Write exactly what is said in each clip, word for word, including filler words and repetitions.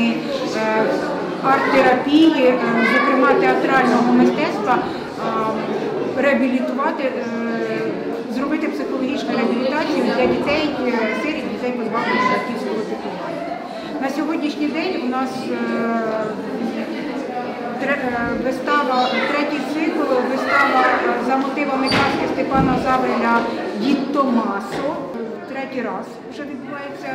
формами арт-терапії, зокрема театрального мистецтва, реабілітувати, зробити психологічну реабілітацію для дітей, сиріт, дітей позбавлених батьківського піклування. На сьогоднішній день у нас вистава, третій цикл, вистава за мотивами казки Степана Завреля «Дід Томасо». Третій раз вже відбувається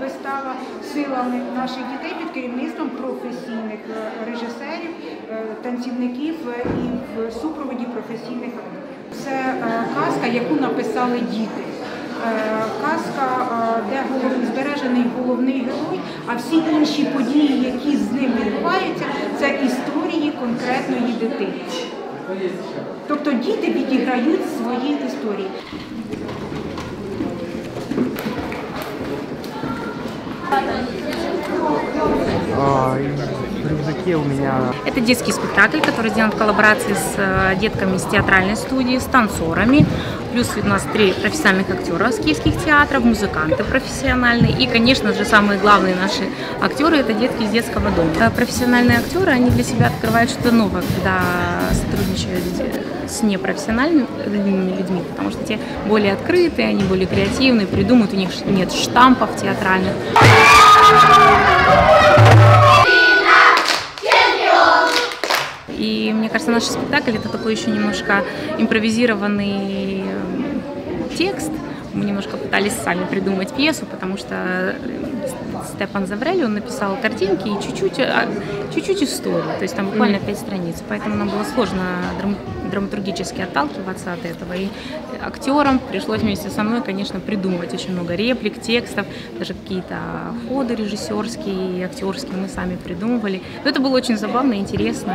вистава силами наших дітей під керівництвом професійних режисерів, танцівників і в супроводі професійних акторів. Це казка, яку написали діти. Казка, де збережений головний герой, а всі інші події, які з ним відбуваються, це історії конкретної дитини. Тобто діти відіграють свої історії. Это детский спектакль, который сделан в коллаборации с детками из театральной студии, с танцорами. Плюс у нас три профессиональных актера с киевских театров, музыканты профессиональные. И, конечно же, самые главные наши актеры – это детки из детского дома. Профессиональные актеры, они для себя открывают что-то новое, когда сотрудничают с непрофессиональными людьми, потому что те более открытые, они более креативные, придумают, у них нет штампов театральных. И мне кажется, наш спектакль – это такой еще немножко импровизированный текст. Мы немножко пытались сами придумать пьесу, потому что Степан Завреля, он написал картинки и чуть-чуть историю, то есть там буквально пять страниц. Поэтому нам было сложно драматургически отталкиваться от этого. И актерам пришлось вместе со мной, конечно, придумывать очень много реплик, текстов, даже какие-то ходы режиссерские и актерские мы сами придумывали. Но это было очень забавно и интересно.